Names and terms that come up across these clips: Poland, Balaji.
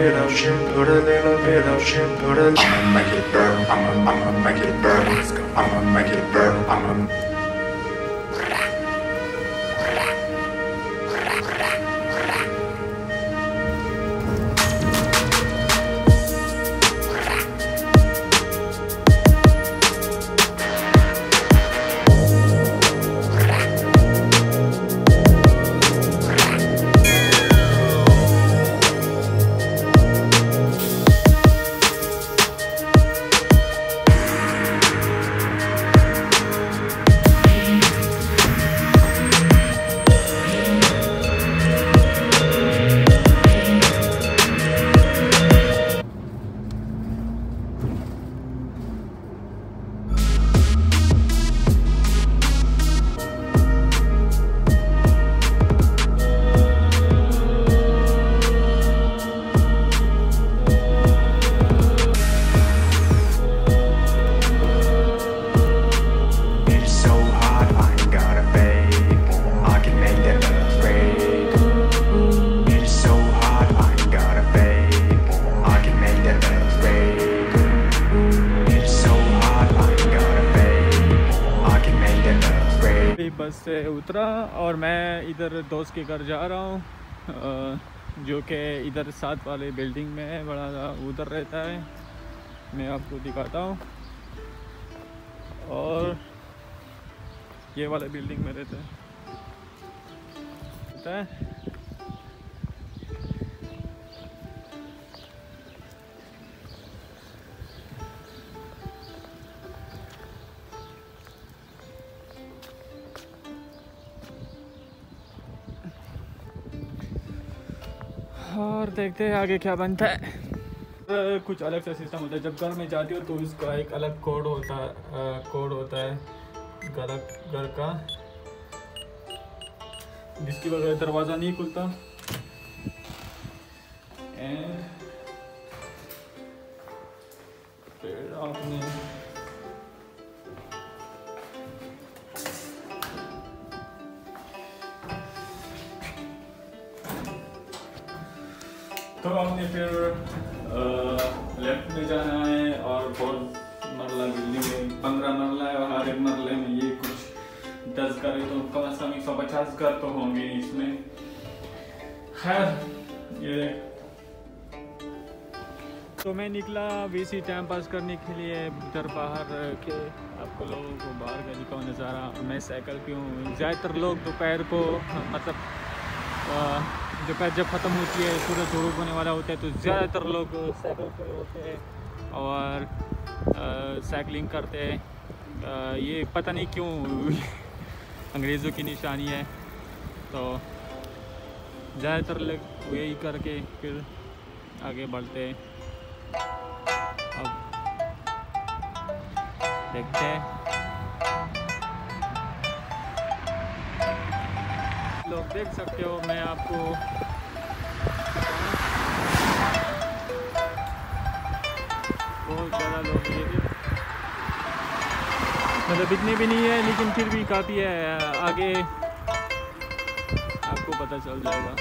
bit of shit, put a little bit of shit, put a. I'ma make it burn. I'ma make it burn. I'ma make it burn. I'ma. बस से उतरा और मैं इधर दोस्त के घर जा रहा हूँ जो कि इधर साथ वाले बिल्डिंग में है, बड़ा उधर रहता है। मैं आपको दिखाता हूँ। और ये वाला बिल्डिंग में रहता है। और देखते हैं आगे क्या बनता है। कुछ अलग सा सिस्टम होता है। जब घर में जाती हो तो उसका एक अलग कोड होता है घर का, जिसकी वजह से दरवाज़ा नहीं खुलता। एंड फिर आपने फिर लेफ्ट में जाना है और बहुत मरला बिल्डिंग है, 15 मरला है और हर एक मरले में ये कुछ 10 घर है, तो कम से कम 150 घर तो होंगे इसमें। खैर ये तो मैं निकला वैसे टाइम पास करने के लिए इधर बाहर के। आपको लोगों को बाहर का दिखाओ नज़ारा। मैं साइकिल पे हूँ। ज़्यादातर लोग दोपहर को मतलब दोपहर जब ख़त्म होती है, सूरज डूब होने वाला होता है, तो ज़्यादातर लोग साइकिल पर होते हैं और साइकिलिंग करते हैं। ये पता नहीं क्यों अंग्रेज़ों की निशानी है, तो ज़्यादातर लोग यही करके फिर आगे बढ़ते हैं। अब देखते हैं, लोग देख सकते हो। मैं आपको बहुत ज़्यादा लोग मतलब इतने भी नहीं है, लेकिन फिर भी काफ़ी है। आगे आपको पता चल जाएगा।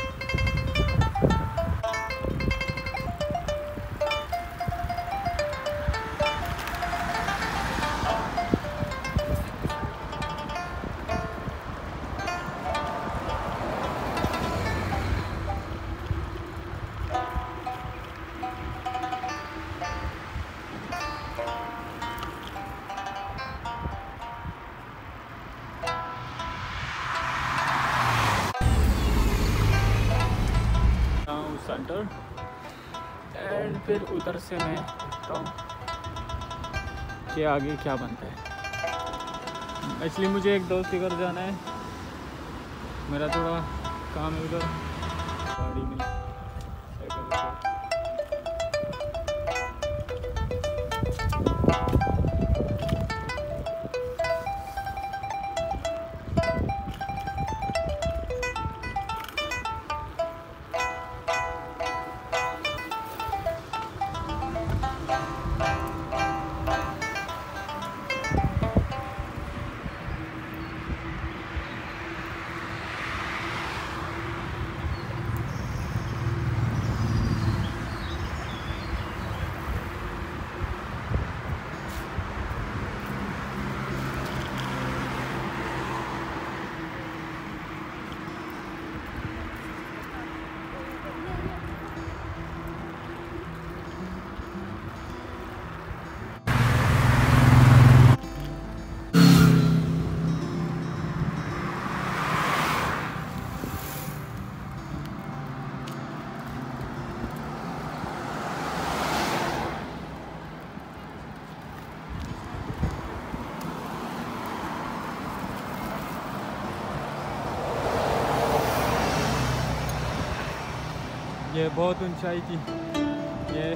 एंड फिर उधर से मैं देखता हूँ कि आगे क्या बनता है। इसलिए मुझे एक दोस्त के घर जाना है, मेरा थोड़ा काम है उधर। गाड़ी में ये बहुत ऊंचाई थी। ये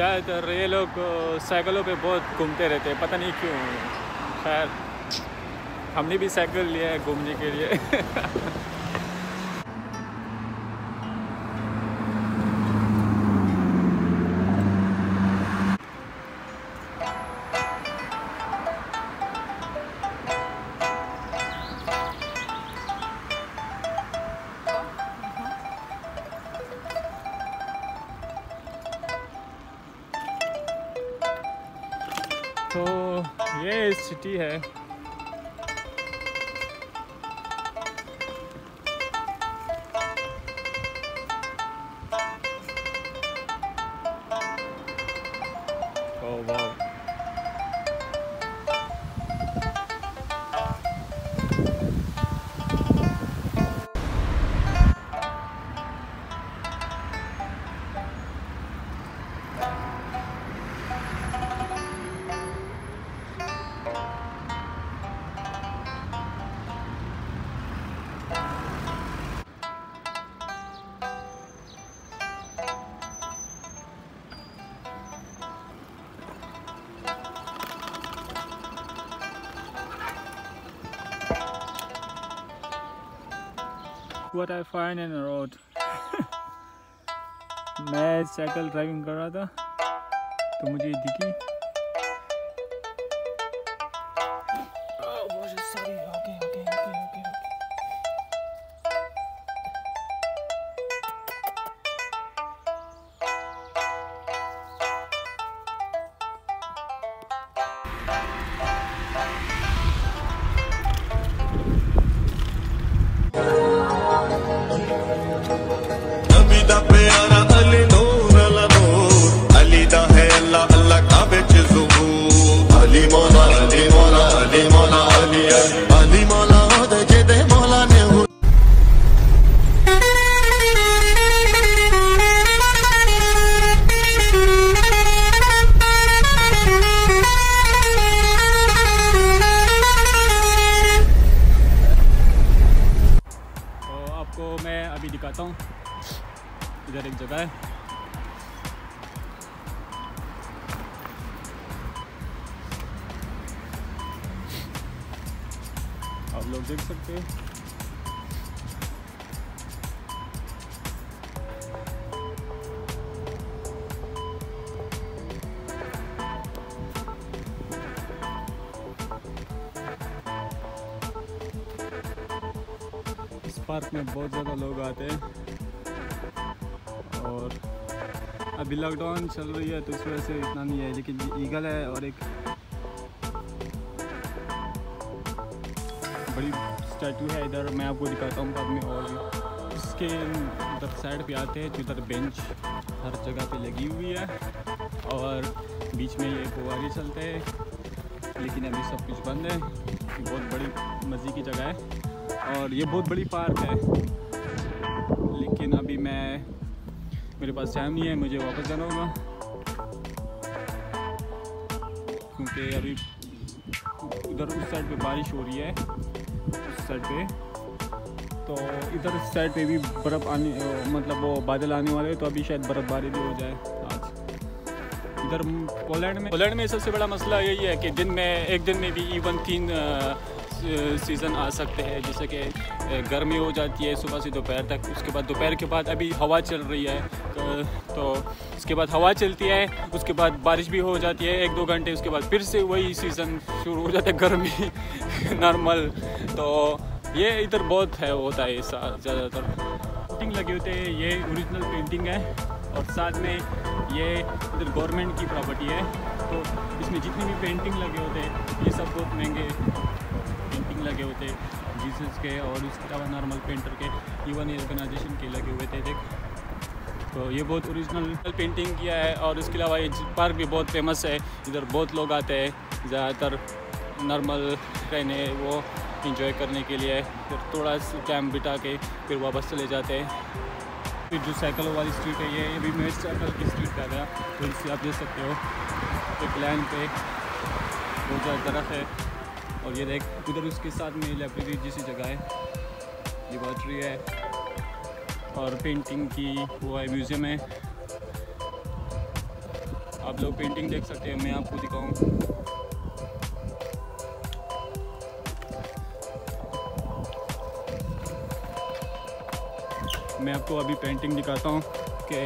ज़्यादातर ये लोग साइकिलों पे बहुत घूमते रहते हैं, पता नहीं क्यों। खैर हमने भी साइकिल लिया है घूमने के लिए। तो ये सिटी है, what I find in the road। मैं साइकिल ड्राइविंग कर रहा था तो मुझे दिखी। दिखाता हूँ, इधर एक जगह है। आप लोग देख सकते हैं। पार्क में बहुत ज़्यादा लोग आते हैं और अभी लॉकडाउन चल रही है तो इस वजह से इतना नहीं है, लेकिन ईगल है और एक बड़ी स्टैचू है इधर, मैं आपको दिखाता हूँ बाद में। और इसके उधर साइड पे आते हैं जिधर बेंच हर जगह पे लगी हुई है और बीच में ये फुवारे चलते हैं, लेकिन अभी सब कुछ बंद है। बहुत बड़ी मज़े की जगह है और ये बहुत बड़ी पार्क है, लेकिन अभी मेरे पास टाइम नहीं है, मुझे वापस जाना होगा। क्योंकि अभी उधर उस साइड पे बारिश हो रही है उस साइड पे, तो इधर उस साइड पे भी बर्फ़ आने मतलब वो बादल आने वाले हैं, तो अभी शायद बर्फ़बारी भी हो जाए आज इधर पोलैंड में। सबसे बड़ा मसला यही है कि एक दिन में भी इवन 3 सीज़न आ सकते हैं, जैसे कि गर्मी हो जाती है सुबह से दोपहर तक, उसके बाद दोपहर के बाद अभी हवा चल रही है तो उसके बाद हवा चलती है, उसके बाद बारिश भी हो जाती है 1-2 घंटे, उसके बाद फिर से वही सीज़न शुरू हो जाता है गर्मी नॉर्मल। तो ये इधर बहुत है होता है ज़्यादातर पेंटिंग लगे होते हैं, ये ओरिजिनल पेंटिंग है और साथ में ये इधर गवर्नमेंट की प्रॉपर्टी है, तो इसमें जितनी भी पेंटिंग लगे होते हैं ये सब बहुत महंगे लगे होते जीसस के और उसके अलावा नॉर्मल पेंटर के इवन ऑर्गेनाइजेशन के लगे हुए थे। तो ये बहुत ओरिजिनल पेंटिंग किया है और उसके अलावा ये पार्क भी बहुत फेमस है, इधर बहुत लोग आते हैं ज़्यादातर नॉर्मल ट्रेने वो इंजॉय करने के लिए, फिर थोड़ा सा कैंप बिठा के फिर वापस चले जाते हैं। फिर जो साइकिलों वाली स्ट्रीट है ये भी मैं साइकिल की स्ट्रीट कर रहा, तो इससे आप देख सकते हो एक लाइन पे बहुत ज़्यादा दरख्त है और ये देख उधर उसके साथ में लाइब्रेरी जैसी जगह है, ये बैटरी है और पेंटिंग की वो है म्यूज़ियम है, आप लोग पेंटिंग देख सकते हैं, मैं आपको दिखाऊं। मैं आपको अभी पेंटिंग दिखाता हूँ कि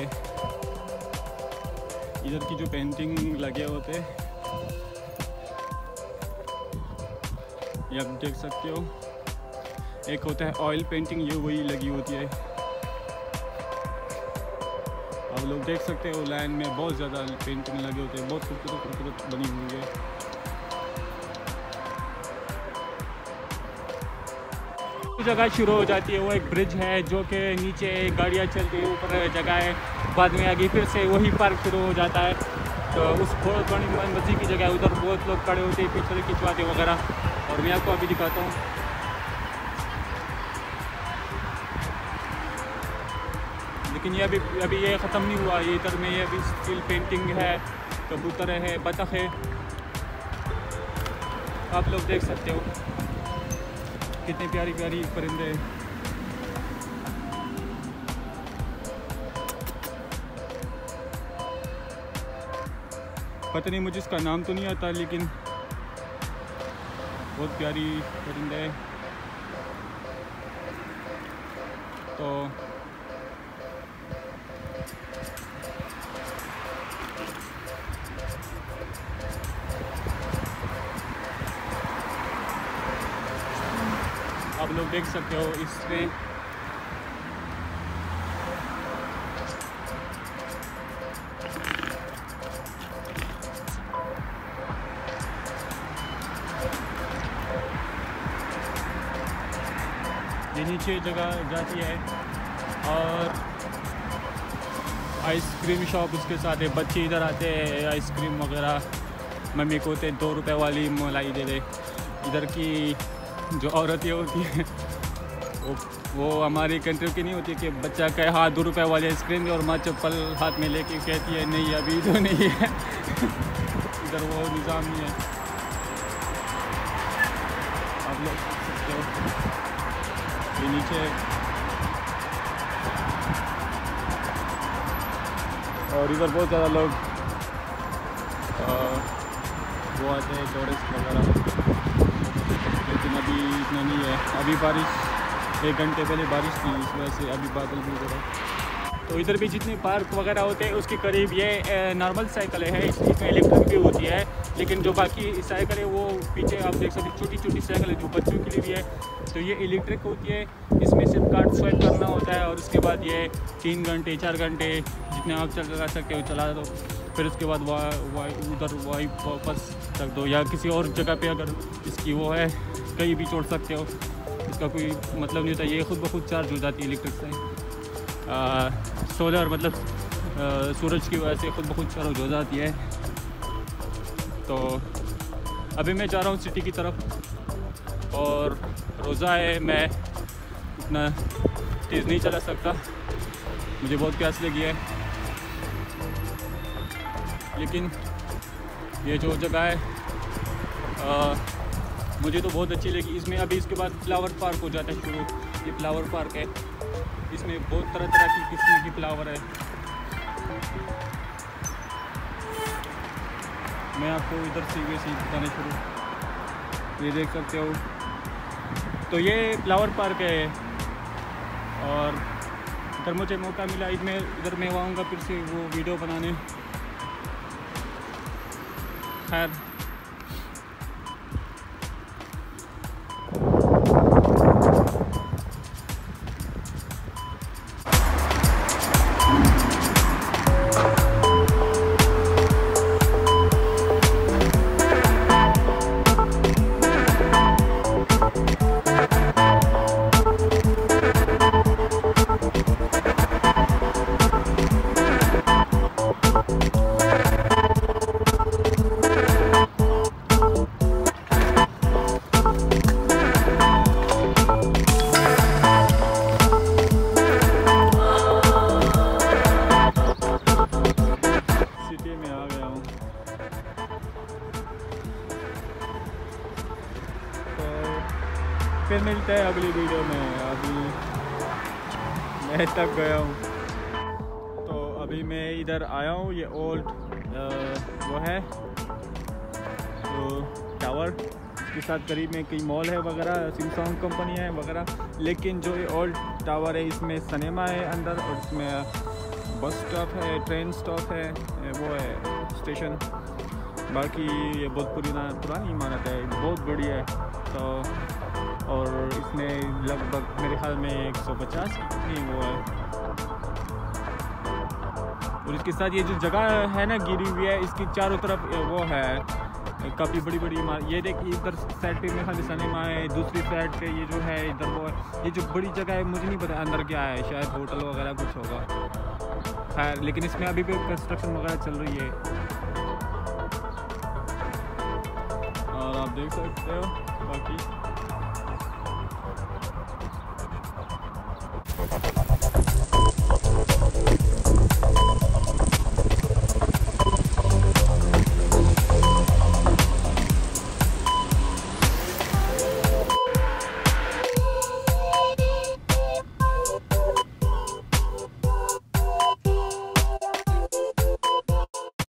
इधर की जो पेंटिंग लगे होते हैं ये आप देख सकते हो। एक होता है ऑयल पेंटिंग, ये वही लगी होती है, आप लोग देख सकते हो लाइन में बहुत ज़्यादा पेंटिंग लगे होते हैं, बहुत खूबसूरत बनी हुई है। जगह शुरू हो जाती है वो एक ब्रिज है जो कि नीचे गाड़ियाँ चलती है, ऊपर जगह है, बाद में आगे फिर से वही पार्क शुरू हो जाता है। तो उस बहुत बड़ी मस्जिद की जगह है, उधर बहुत लोग खड़े होते हैं पिक्चर खिंचवाते वगैरह, और मैं आपको अभी दिखाता हूँ। लेकिन ये अभी ये ख़त्म नहीं हुआ, ये इधर में ये अभी स्टील पेंटिंग है, कबूतर है, बतख है, आप लोग देख सकते हो कितने प्यारी प्यारी परिंदे हैं। पता नहीं मुझे इसका नाम तो नहीं आता, लेकिन बहुत प्यारी परिंदे। तो आप लोग देख सकते हो इसमें ये नीचे जगह जाती है और आइसक्रीम शॉप उसके साथ है, बच्चे इधर आते हैं आइसक्रीम वगैरह मम्मी को होते 2 रुपये वाली मलाई दे दे। इधर की जो औरतें होती हैं वो हमारी कंट्री की नहीं होती कि बच्चा कहे हाँ 2 रुपये वाली आइसक्रीम, और माँ चप्पल हाथ में लेके कहती है नहीं अभी तो नहीं है इधर वो निज़ाम नहीं है। आप लोग नीचे और इधर बहुत ज़्यादा लोग वो आते हैं टूरिस्ट वगैरह, लेकिन अभी इतना नहीं है, अभी बारिश 1 घंटे पहले बारिश थी इस वजह से अभी बादल भी उधर। तो इधर भी जितने पार्क वगैरह होते हैं उसके करीब ये नॉर्मल साइकिलें हैं, इसमें इलेक्ट्रिक भी होती है, लेकिन जो बाकी साइकिल है वो पीछे आप देख सकते छोटी छोटी साइकिल है जो बच्चों के लिए भी है, तो ये इलेक्ट्रिक होती है, इसमें सिर्फ कार्ड स्वाइप करना होता है और उसके बाद ये 3 घंटे 4 घंटे जितने आप चला सकते हो चला दो, फिर उसके बाद उधर वाई वापस रख दो या किसी और जगह पर अगर इसकी वो है कहीं भी छोड़ सकते हो, इसका कोई मतलब नहीं होता, ये खुद ब खुद चार्ज हो जाती है इलेक्ट्रिक से, सोलर मतलब सूरज की वजह से खुद ब खुद चार्ज हो जाती है। तो अभी मैं जा रहा हूँ सिटी की तरफ और रोज़ा है, मैं इतना तेज़ नहीं चला सकता, मुझे बहुत प्यास लगी है। लेकिन ये जो जगह है मुझे तो बहुत अच्छी लगी। इसमें अभी इसके बाद फ्लावर पार्क हो जाता है शुरू। ये फ्लावर पार्क है, इसमें बहुत तरह तरह की किस्म की फ्लावर है। मैं आपको इधर से वैसे बताने शुरू, ये देख सकते हो, तो ये फ्लावर पार्क है। और अगर मुझे मौका मिला इसमें इधर मैं आऊँगा फिर से वो वीडियो बनाने। खैर फिर मिलते हैं अगली वीडियो में। अभी मैं तक गया हूँ, तो अभी मैं इधर आया हूँ। ये ओल्ड वो है तो टावर, इसके साथ करीब में कई मॉल है वगैरह, सिमसॉन्ग कंपनी है वगैरह। लेकिन जो ये ओल्ड टावर है इसमें सिनेमा है अंदर, और इसमें बस स्टॉप है, ट्रेन स्टॉप है, वो है स्टेशन। बाकी ये बहुत पुरानी इमारत है, बहुत बड़ी है। तो और इसमें लगभग मेरे ख्याल में 150 कितनी वो है। और इसके साथ ये जो जगह है ना गिरी हुई है, इसकी चारों तरफ वो है काफ़ी बड़ी बड़ी इमारत। ये देखिए इधर साइड पे मेरे ख्याल में सिनेमा है, दूसरी साइड पे ये जो है इधर वो है। ये जो बड़ी जगह है मुझे नहीं पता अंदर क्या है, शायद होटल वगैरह कुछ होगा। खैर लेकिन इसमें अभी भी कंस्ट्रक्शन वगैरह चल रही है और आप देख सकते हो। बाकी